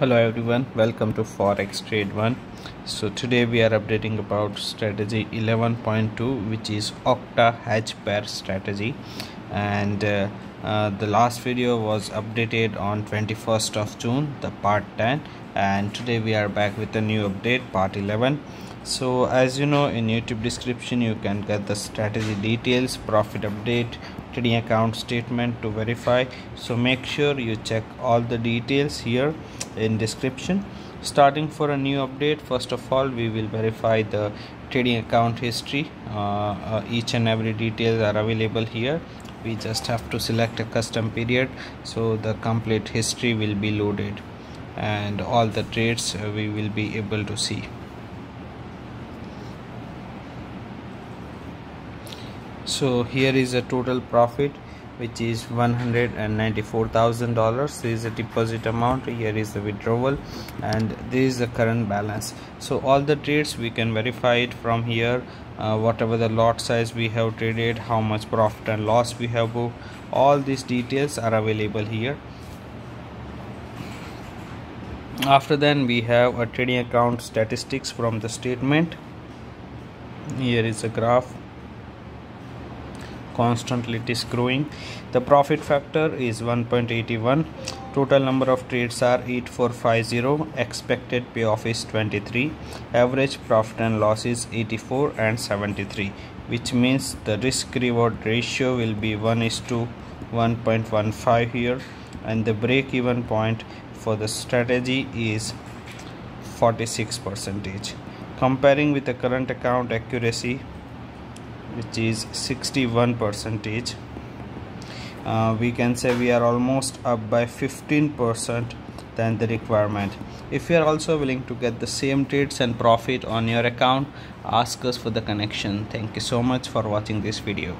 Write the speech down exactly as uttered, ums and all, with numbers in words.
Hello everyone, welcome to forex trade one. So today we are updating about strategy eleven point two, which is Octa Hedge Pair strategy, and uh, uh, the last video was updated on twenty-first of June, the part ten, and today we are back with a new update, part eleven. So as you know, in YouTube description you can get the strategy details, profit update, trading account statement to verify. So make sure you check all the details here in description. Starting for a new update, first of all we will verify the trading account history. Uh, uh, each and every details are available here. We just have to select a custom period, so the complete history will be loaded and all the trades uh, we will be able to see. So here is a total profit, which is one hundred ninety-four thousand dollars. This is a deposit amount, here is the withdrawal, and this is the current balance. So all the trades we can verify it from here, uh, whatever the lot size we have traded, how much profit and loss we have booked, all these details are available here. After then we have a trading account statistics from the statement. Here is a graph, constantly it is growing. The profit factor is one point eight one. Total number of trades are eight four five zero. Expected payoff is twenty-three. Average profit and loss is eighty-four and seventy-three, which means the risk reward ratio will be one is to one point one five here, and the break even point for the strategy is forty-six percent. Comparing with the current account accuracy, which is sixty-one percent, uh, we can say we are almost up by fifteen percent than the requirement. If you are also willing to get the same trades and profit on your account, ask us for the connection. Thank you so much for watching this video.